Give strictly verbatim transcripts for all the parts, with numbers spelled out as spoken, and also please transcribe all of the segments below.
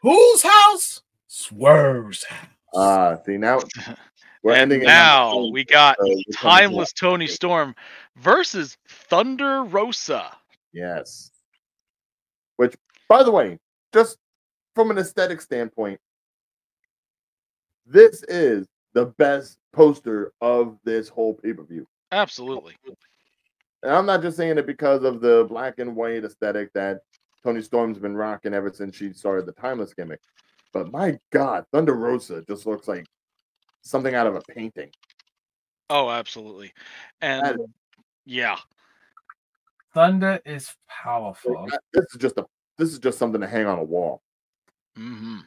Whose house? Swerve's house. Ah, uh, see now. We're and ending now we got uh, Timeless Toni Storm versus Thunder Rosa. Yes. Which, by the way, just from an aesthetic standpoint, this is the best poster of this whole pay-per-view. Absolutely. And I'm not just saying it because of the black and white aesthetic that Toni Storm's been rocking ever since she started the Timeless gimmick. But my God, Thunder Rosa just looks like something out of a painting. Oh, absolutely. And yeah. Thunder is powerful. This is just a this is just something to hang on a wall. Mm-hmm.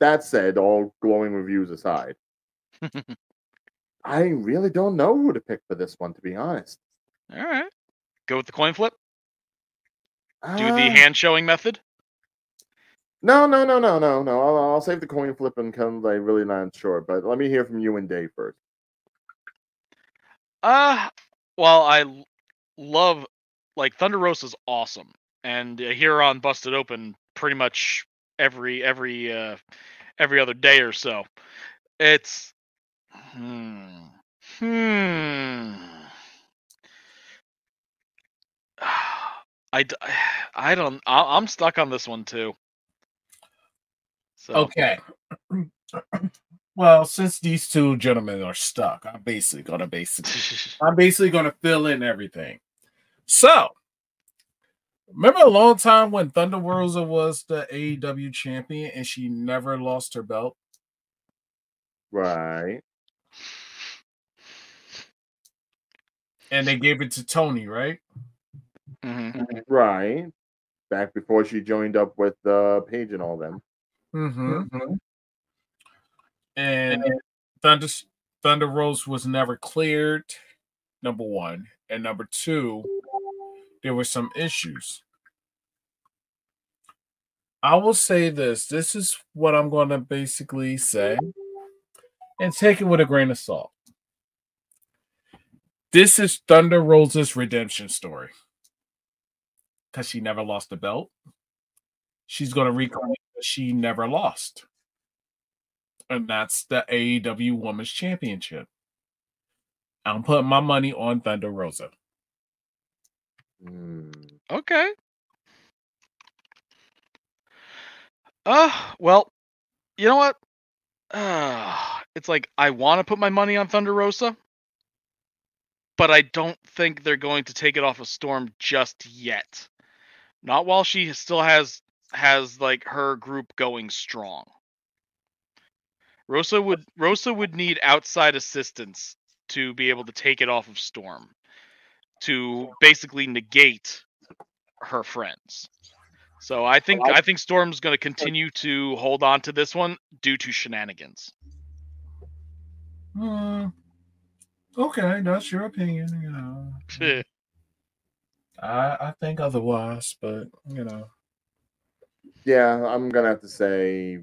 That said, all glowing reviews aside, I really don't know who to pick for this one, to be honest. All right. Go with the coin flip? Uh, Do the hand-showing method? No, no, no, no, no, no. I'll, I'll save the coin flip and come, like, really not sure. But let me hear from you and Dave first. Uh, well, I love, like, Thunder Rosa's awesome. And uh, here on Busted Open, pretty much every every uh, every other day or so. It's hmm, hmm. I, I don't. I'm stuck on this one too. So. Okay. Well, since these two gentlemen are stuck, I'm basically gonna basically I'm basically gonna fill in everything. So. Remember a long time when Thunder Rosa was the A E W champion and she never lost her belt? Right. And they gave it to Toni, right? Mm-hmm. Right. Back before she joined up with uh, Paige and all them. Mm-hmm. Mm-hmm. And Thunder, Thunder Rosa was never cleared, number one. And number two, there were some issues. I will say this. This is what I'm going to basically say. And take it with a grain of salt. This is Thunder Rosa's redemption story. Because she never lost the belt. She's going to reclaim that she never lost. And that's the A E W Women's Championship. I'm putting my money on Thunder Rosa. Okay. Uh, well, you know what? Uh, it's like I want to put my money on Thunder Rosa, but I don't think they're going to take it off of Storm just yet. Not while she still has has like her group going strong. Rosa would Rosa would need outside assistance to be able to take it off of Storm, to basically negate her friends. So I think I think Storm's going to continue to hold on to this one due to shenanigans. Uh, okay, that's your opinion. You know, I I think otherwise, but you know, yeah, I'm gonna have to say,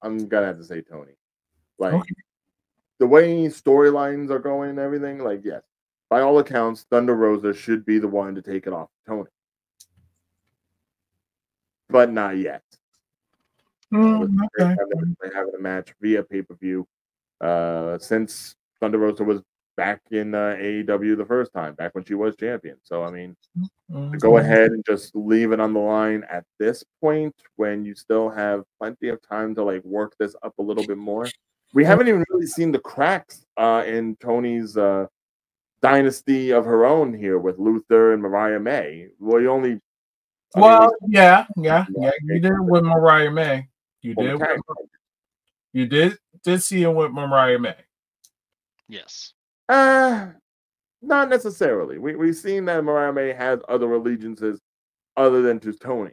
I'm gonna have to say Toni. Like okay. The way storylines are going and everything, like yes. By all accounts, Thunder Rosa should be the one to take it off Toni. But not yet. Mm, okay. They're having, they're having a match via pay-per-view uh, since Thunder Rosa was back in uh, A E W the first time, back when she was champion. So, I mean, mm-hmm. to go ahead and just leave it on the line at this point when you still have plenty of time to, like, work this up a little bit more. We haven't even really seen the cracks uh, in Toni's... Uh, dynasty of her own here with Luther and Mariah May. Well, you only. I well, mean, we, yeah, yeah, yeah. You did it with Mariah May. You did. With, you did did see it with Mariah May. Yes. Uh not necessarily. We we've seen that Mariah May has other allegiances other than to Toni.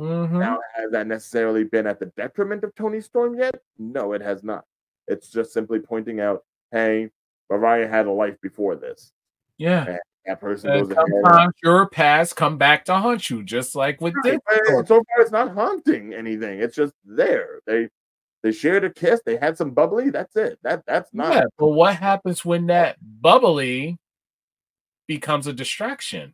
Mm-hmm. Now, has that necessarily been at the detriment of Toni Storm yet? No, it has not. It's just simply pointing out, hey, Mariah had a life before this. Yeah. And that person and goes sometimes your past come back to haunt you, just like with right. this. So far, it's not haunting anything. It's just there. They they shared a kiss. They had some bubbly. That's it. That That's not. Yeah, but what happens when that bubbly becomes a distraction?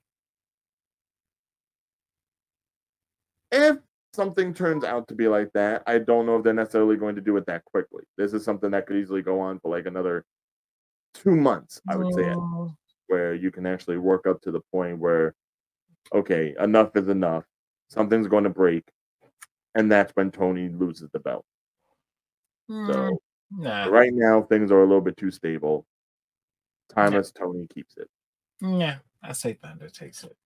if something turns out to be like that, I don't know if they're necessarily going to do it that quickly. This is something that could easily go on for like another two months, I would say, where you can actually work up to the point where, okay, enough is enough. Something's going to break. And that's when Toni loses the belt. Mm. So nah. Right now, things are a little bit too stable. Timeless nah. Toni keeps it. Yeah, I say Thunder takes it.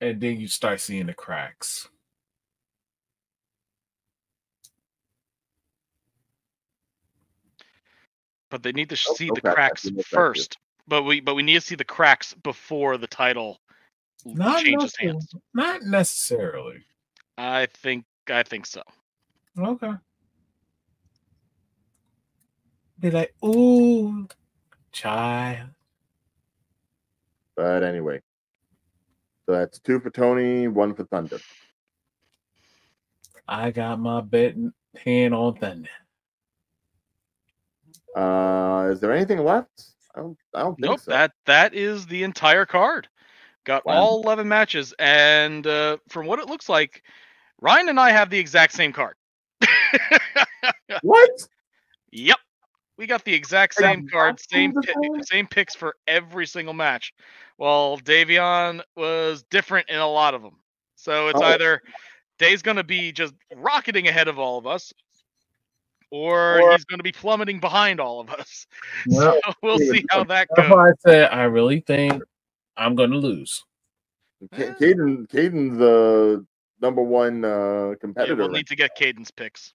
And then you start seeing the cracks. But they need to oh, see okay. the cracks first. But we but we need to see the cracks before the title not changes hands. Not necessarily. I think I think so. Okay. Be like, ooh, child. But anyway. So that's two for Toni, one for Thunder. I got my betting hand on Thunder. Uh, is there anything left? I don't, I don't think nope, so. That that is the entire card. Got wow. all eleven matches, and uh, from what it looks like, Ryan and I have the exact same card. What? Yep, we got the exact same card, same pi same picks for every single match. Well, Davion was different in a lot of them. So it's oh. either Dave's going to be just rocketing ahead of all of us, or, or he's going to be plummeting behind all of us. No, so we'll see how that goes. I said, I really think I'm going to lose. Caden, Caden's the number one uh, competitor. Yeah, we'll need to get Caden's picks.